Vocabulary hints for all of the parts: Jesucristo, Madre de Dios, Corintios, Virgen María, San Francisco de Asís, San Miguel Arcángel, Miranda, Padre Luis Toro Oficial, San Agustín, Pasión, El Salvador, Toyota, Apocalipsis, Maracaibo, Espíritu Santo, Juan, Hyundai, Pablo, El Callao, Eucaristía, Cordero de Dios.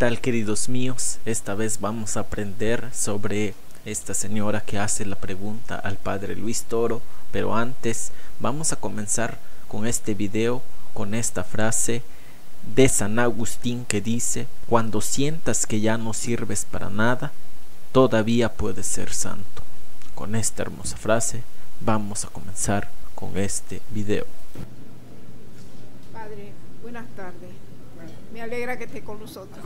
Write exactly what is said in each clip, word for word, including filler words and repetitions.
tal, queridos míos? Esta vez vamos a aprender sobre esta señora que hace la pregunta al Padre Luis Toro, pero antes vamos a comenzar con este video, con esta frase de San Agustín que dice: cuando sientas que ya no sirves para nada, todavía puedes ser santo. Con esta hermosa frase vamos a comenzar con este video. Padre, buenas tardes. Me alegra que esté con nosotros.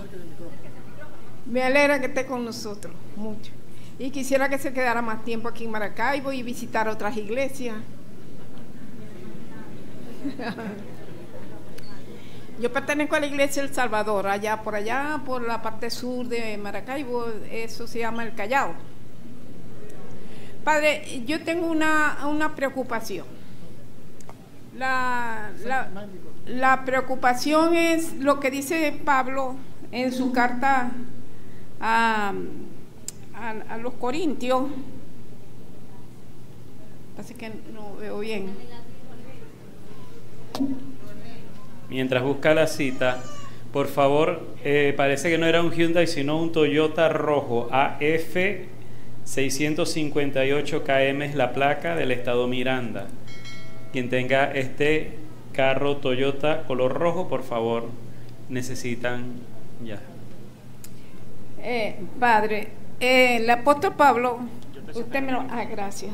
Me alegra que esté con nosotros, mucho. Y quisiera que se quedara más tiempo aquí en Maracaibo y visitar otras iglesias. Yo pertenezco a la iglesia El Salvador, allá por allá, por la parte sur de Maracaibo, eso se llama El Callao. Padre, yo tengo una, una preocupación. La, la, la preocupación es lo que dice Pablo en su carta a, a, a los Corintios. Así que no veo bien. Mientras busca la cita, por favor, eh, parece que no era un Hyundai, sino un Toyota rojo, A F seiscientos cincuenta y ocho kilómetros es la placa, del estado Miranda. Quien tenga este carro Toyota color rojo, por favor, necesitan ya. Eh, padre, eh, el apóstol Pablo, usted me lo... Ah, gracias.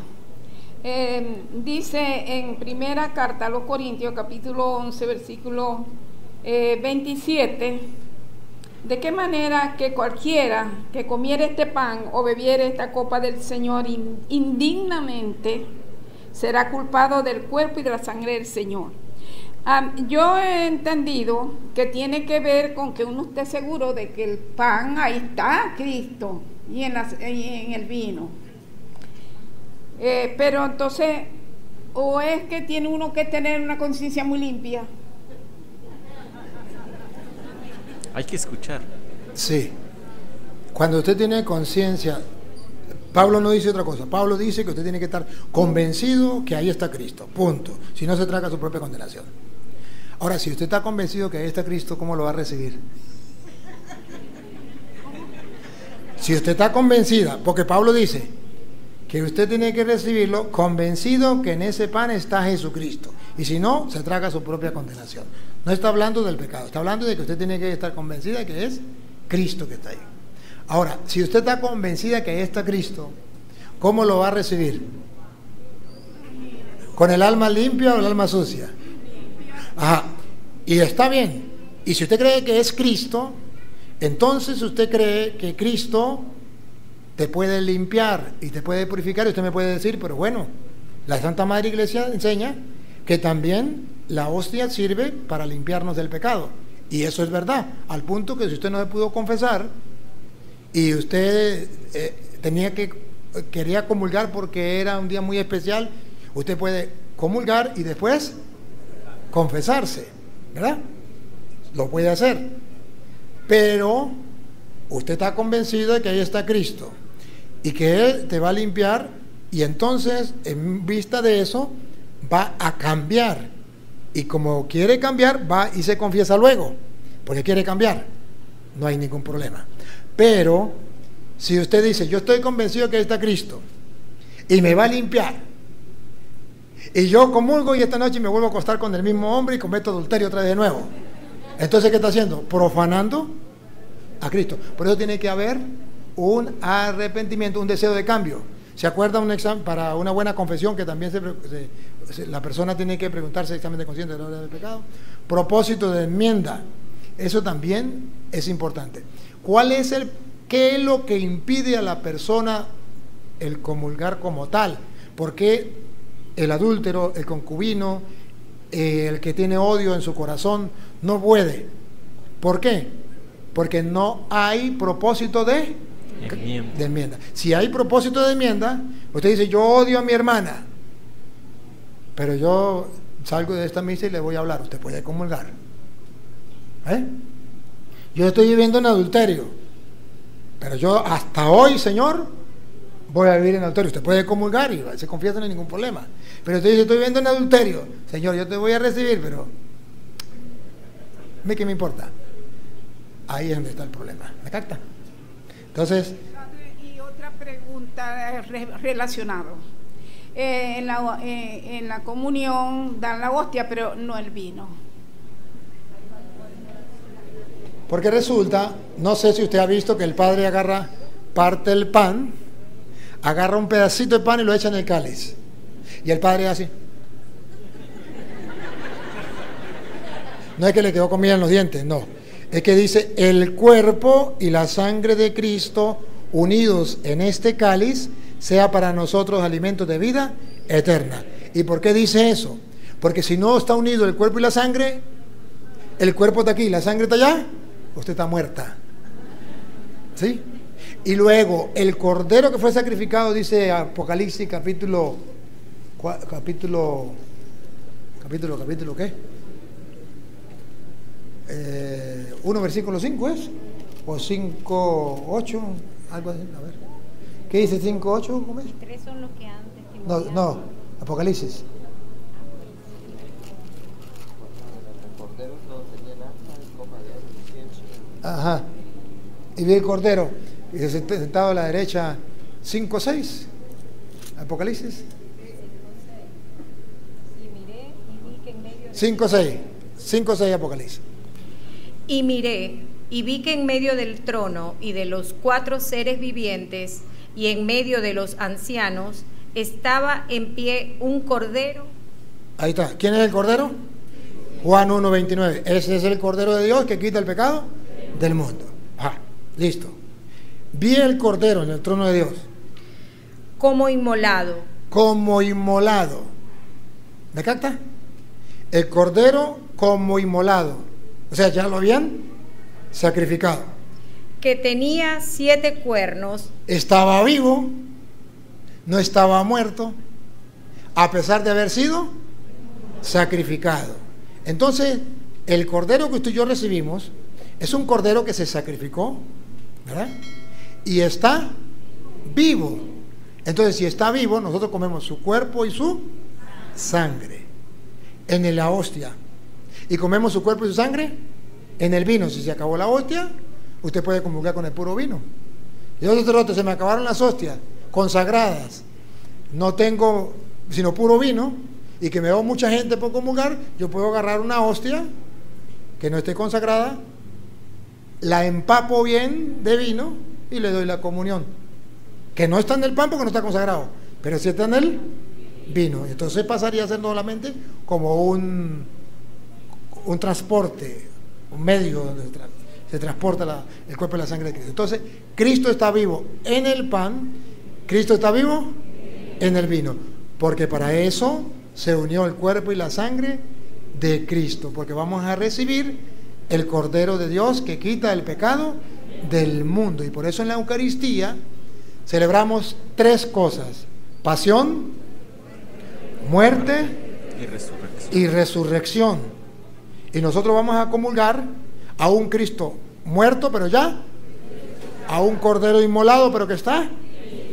Eh, dice en primera carta a los Corintios, capítulo once, versículo eh, veintisiete, de qué manera que cualquiera que comiera este pan o bebiera esta copa del Señor indignamente será culpado del cuerpo y de la sangre del Señor. Um, yo he entendido que tiene que ver con que uno esté seguro de que el pan, ahí está Cristo, y en, las, y en el vino. Eh, pero entonces, o es que tiene uno que tener una conciencia muy limpia. Hay que escuchar. Sí. Cuando usted tiene conciencia, Pablo no dice otra cosa. Pablo dice que usted tiene que estar convencido que ahí está Cristo. Punto. Si no, se traga su propia condenación. Ahora, si usted está convencido que ahí está Cristo, ¿cómo lo va a recibir? Si usted está convencida, porque Pablo dice que usted tiene que recibirlo convencido que en ese pan está Jesucristo, y si no, se traga su propia condenación. No está hablando del pecado, está hablando de que usted tiene que estar convencida que es Cristo que está ahí. Ahora, si usted está convencida que ahí está Cristo, ¿cómo lo va a recibir? ¿Con el alma limpia o el alma sucia? Ajá, y está bien. Y si usted cree que es Cristo, entonces usted cree que Cristo te puede limpiar y te puede purificar. Y usted me puede decir, pero bueno, la Santa Madre Iglesia enseña que también la hostia sirve para limpiarnos del pecado. Y eso es verdad, al punto que si usted no se pudo confesar y usted eh, tenía que quería comulgar porque era un día muy especial, usted puede comulgar y después confesarse, ¿verdad? Lo puede hacer, pero usted está convencido de que ahí está Cristo y que Él te va a limpiar, y entonces en vista de eso va a cambiar, y como quiere cambiar va y se confiesa luego porque quiere cambiar, no hay ningún problema. Pero si usted dice, yo estoy convencido que ahí está Cristo y me va a limpiar, y yo comulgo y esta noche me vuelvo a acostar con el mismo hombre y cometo adulterio otra vez de nuevo, entonces ¿qué está haciendo? Profanando a Cristo. Por eso tiene que haber un arrepentimiento, un deseo de cambio. ¿Se acuerda un examen para una buena confesión que también se, se, se, la persona tiene que preguntarse, examen de conciencia de la hora del pecado? Propósito de enmienda. Eso también es importante. ¿Cuál es el, qué es lo que impide a la persona el comulgar como tal? ¿Por qué el adúltero, el concubino, eh, el que tiene odio en su corazón no puede? ¿Por qué? Porque no hay propósito de enmienda. de enmienda. Si hay propósito de enmienda, usted dice, yo odio a mi hermana, pero yo salgo de esta misa y le voy a hablar, usted puede comulgar. ¿Eh? Yo estoy viviendo en adulterio, pero yo hasta hoy, Señor, voy a vivir en adulterio. Usted puede comulgar y se confiesa, no hay ningún problema. Pero usted dice, estoy viviendo en adulterio, Señor, yo te voy a recibir, pero ¿qué me importa? Ahí es donde está el problema. ¿Me capta? Entonces... Y otra pregunta relacionada. Eh, en, la, eh, en la comunión dan la hostia, pero no el vino. Porque resulta, no sé si usted ha visto que el padre agarra, parte el pan, agarra un pedacito de pan y lo echa en el cáliz. Y el padre hace... No es que le quedó comida en los dientes, no. Es que dice, el cuerpo y la sangre de Cristo unidos en este cáliz, sea para nosotros alimento de vida eterna. ¿Y por qué dice eso? Porque si no está unido el cuerpo y la sangre, el cuerpo está aquí, la sangre está allá, usted está muerta. ¿Sí? Y luego, el cordero que fue sacrificado, dice Apocalipsis capítulo... Capítulo... Capítulo, capítulo, ¿qué? Eh, uno versículo cinco es, o cinco ocho, algo así, a ver. ¿Qué dice cinco ocho? ¿Cómo es? Tres son los que antes. No, no, Apocalipsis. Ajá. Y vi el cordero, y se sentado a la derecha, cinco seis, Apocalipsis. cinco seis, cinco seis Apocalipsis. Y miré, y vi que en medio del trono y de los cuatro seres vivientes y en medio de los ancianos estaba en pie un cordero. Ahí está. ¿Quién es el cordero? Juan uno veintinueve. Ese es el Cordero de Dios que quita el pecado del mundo. Ajá. Listo. Vi el cordero en el trono de Dios. Como inmolado. Como inmolado. ¿Me capta? El cordero como inmolado. O sea, ya lo habían sacrificado. Que tenía siete cuernos. Estaba vivo, no estaba muerto, a pesar de haber sido sacrificado. Entonces, el cordero que usted y yo recibimos es un cordero que se sacrificó, ¿verdad? Y está vivo. Entonces, si está vivo, nosotros comemos su cuerpo y su sangre en la hostia. Y comemos su cuerpo y su sangre en el vino. Si se acabó la hostia, usted puede comulgar con el puro vino. Y yo otro rato, se me acabaron las hostias consagradas, no tengo sino puro vino, y que me veo mucha gente por comulgar, yo puedo agarrar una hostia que no esté consagrada, la empapo bien de vino y le doy la comunión. Que no está en el pan porque no está consagrado, pero sí está en el vino. Entonces pasaría a ser solamente como un... un transporte, un medio donde se, tra se transporta la, el cuerpo y la sangre de Cristo. Entonces, Cristo está vivo en el pan, Cristo está vivo en el vino, porque para eso se unió el cuerpo y la sangre de Cristo, porque vamos a recibir el Cordero de Dios que quita el pecado del mundo. Y por eso en la Eucaristía celebramos tres cosas: pasión, muerte y resurrección. Y resurrección. Y nosotros vamos a comulgar a un Cristo muerto, pero ya, a un Cordero inmolado, pero que está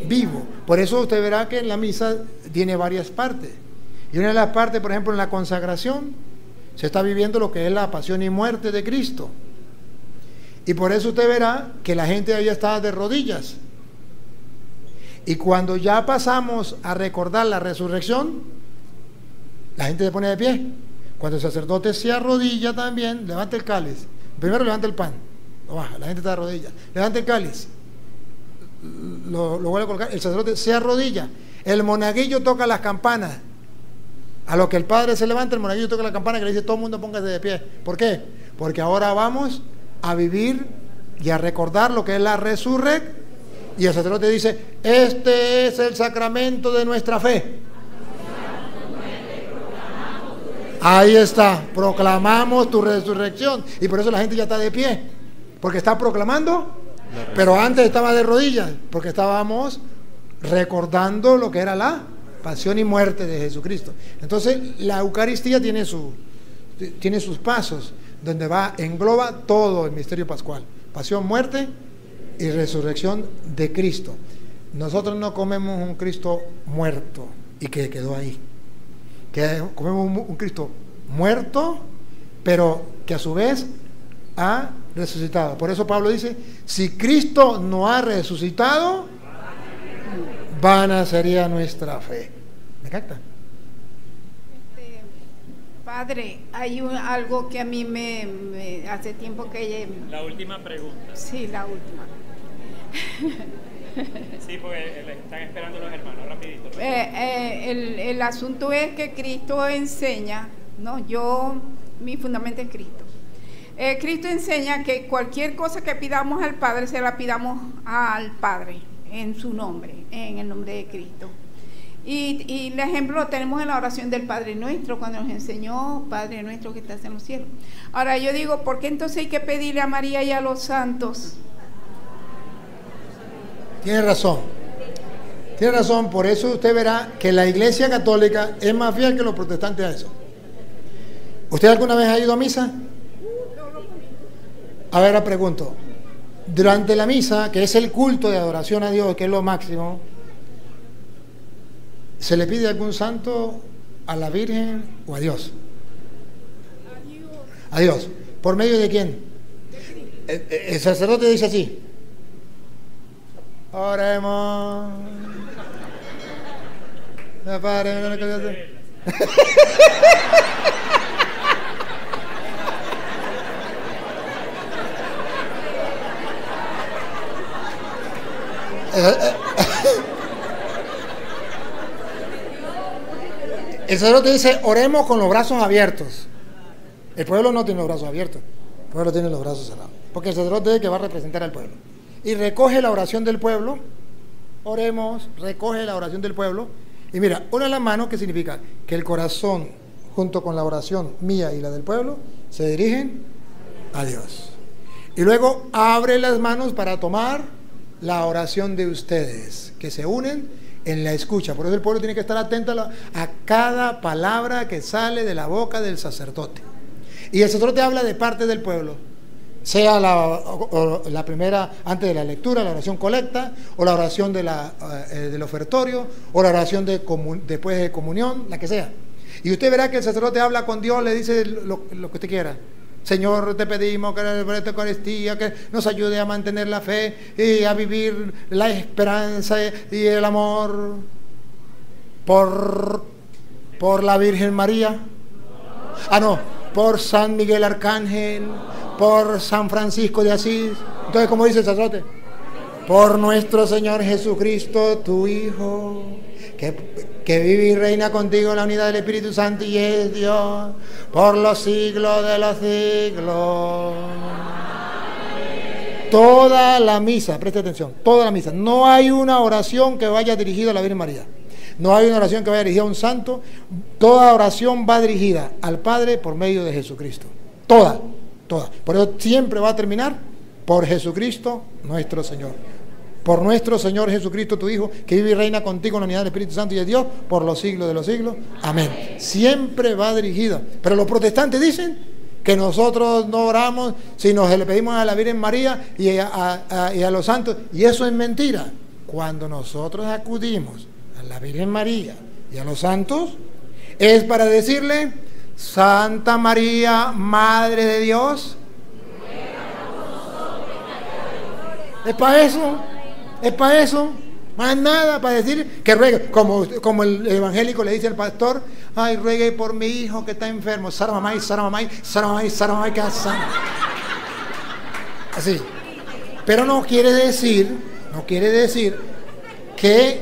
vivo. Por eso usted verá que en la misa tiene varias partes. Y una de las partes, por ejemplo, en la consagración, se está viviendo lo que es la pasión y muerte de Cristo. Y por eso usted verá que la gente ahí está de rodillas. Y cuando ya pasamos a recordar la resurrección, la gente se pone de pie. Cuando el sacerdote se arrodilla también, levanta el cáliz. Primero levanta el pan, lo baja, la gente está de rodillas. Levanta el cáliz, lo, lo vuelve a colocar, el sacerdote se arrodilla. El monaguillo toca las campanas. A lo que el padre se levanta, el monaguillo toca la campana que le dice, todo el mundo póngase de pie. ¿Por qué? Porque ahora vamos a vivir y a recordar lo que es la resurrección. Y el sacerdote dice, este es el sacramento de nuestra fe. Ahí está, proclamamos tu resurrección. Y por eso la gente ya está de pie, porque está proclamando, pero antes estaba de rodillas, porque estábamos recordando lo que era la pasión y muerte de Jesucristo. Entonces la Eucaristía tiene, su, tiene sus pasos, donde va, engloba todo el misterio pascual: pasión, muerte y resurrección de Cristo. Nosotros no comemos un Cristo muerto y que quedó ahí. Que comemos un, un Cristo muerto, pero que a su vez ha resucitado. Por eso Pablo dice, si Cristo no ha resucitado, vana sería nuestra fe. ¿Me capta? Este, padre, hay un, algo que a mí me, me hace tiempo que... La última pregunta. Sí, la última. Sí, porque están esperando los hermanos, rapidito. Eh, eh, el, el asunto es que Cristo enseña, no, yo, mi fundamento es Cristo. Eh, Cristo enseña que cualquier cosa que pidamos al Padre, se la pidamos al Padre, en su nombre, en el nombre de Cristo. Y, y el ejemplo lo tenemos en la oración del Padre Nuestro, cuando nos enseñó, Padre Nuestro que estás en los cielos. Ahora yo digo, ¿por qué entonces hay que pedirle a María y a los santos? Tiene razón, tiene razón, por eso usted verá que la Iglesia Católica es más fiel que los protestantes a eso. ¿Usted alguna vez ha ido a misa? A ver, la pregunto, durante la misa, que es el culto de adoración a Dios, que es lo máximo, ¿se le pide a algún santo, a la Virgen o a Dios? A Dios. ¿Por medio de quién? El, el sacerdote dice así: oremos. El sacerdote dice, oremos con los brazos abiertos. El pueblo no tiene los brazos abiertos, el pueblo tiene los brazos cerrados, porque el sacerdote es el que va a representar al pueblo. Y recoge la oración del pueblo, oremos, recoge la oración del pueblo, y mira, una la mano, que significa que el corazón, junto con la oración mía y la del pueblo, se dirigen a Dios. Y luego abre las manos para tomar la oración de ustedes, que se unen en la escucha. Por eso el pueblo tiene que estar atento a, la, a cada palabra que sale de la boca del sacerdote. Y el sacerdote habla de parte del pueblo, sea la, la primera, antes de la lectura, la oración colecta, o la oración de la, eh, del ofertorio, o la oración de comun, después de comunión, la que sea. Y usted verá que el sacerdote habla con Dios, le dice lo, lo que usted quiera. Señor, te pedimos que esta Eucaristía, que nos ayude a mantener la fe y a vivir la esperanza y el amor por, por la Virgen María. Ah, no, por San Miguel Arcángel, por San Francisco de Asís. Entonces, ¿cómo dice el sacerdote? Por nuestro Señor Jesucristo, tu Hijo, que, que vive y reina contigo en la unidad del Espíritu Santo y es Dios, por los siglos de los siglos. Amén. Toda la misa, preste atención, toda la misa. No hay una oración que vaya dirigida a la Virgen María. No hay una oración que vaya dirigida a un santo. Toda oración va dirigida al Padre por medio de Jesucristo. Toda. Todas. Por eso siempre va a terminar por Jesucristo nuestro Señor. Por nuestro Señor Jesucristo, tu Hijo, que vive y reina contigo en la unidad del Espíritu Santo y de Dios, por los siglos de los siglos. Amén. Siempre va dirigida. Pero los protestantes dicen que nosotros no oramos si nos le pedimos a la Virgen María y a, a, a, y a los santos. Y eso es mentira. Cuando nosotros acudimos a la Virgen María y a los santos, es para decirle: Santa María, Madre de Dios, es para eso, es para eso, más nada, para decir que ruegue, como, como el evangélico le dice al pastor: ay, ruegue por mi hijo que está enfermo, Sara mamay, Sara mamay, Sara mamay, Sara mamay, que sana. Así. Pero no quiere decir, no quiere decir que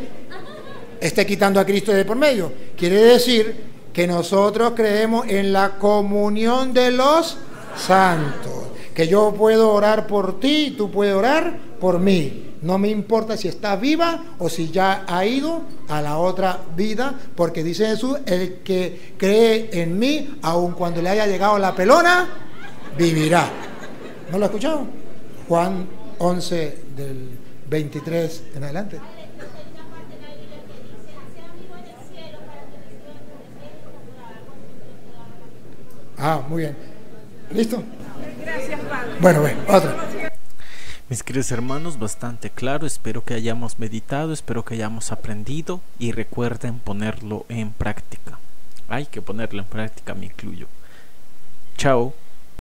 esté quitando a Cristo de por medio, quiere decir que nosotros creemos en la comunión de los santos, que yo puedo orar por ti y tú puedes orar por mí. No me importa si está viva o si ya ha ido a la otra vida, porque dice Jesús: el que cree en mí, aun cuando le haya llegado la pelona, vivirá. ¿No lo ha escuchado? Juan once, del veintitrés en adelante. Ah, muy bien. ¿Listo? Gracias, padre. Bueno, bueno, otra. Mis queridos hermanos, bastante claro. Espero que hayamos meditado, espero que hayamos aprendido. Y recuerden ponerlo en práctica. Hay que ponerlo en práctica, me incluyo. Chao.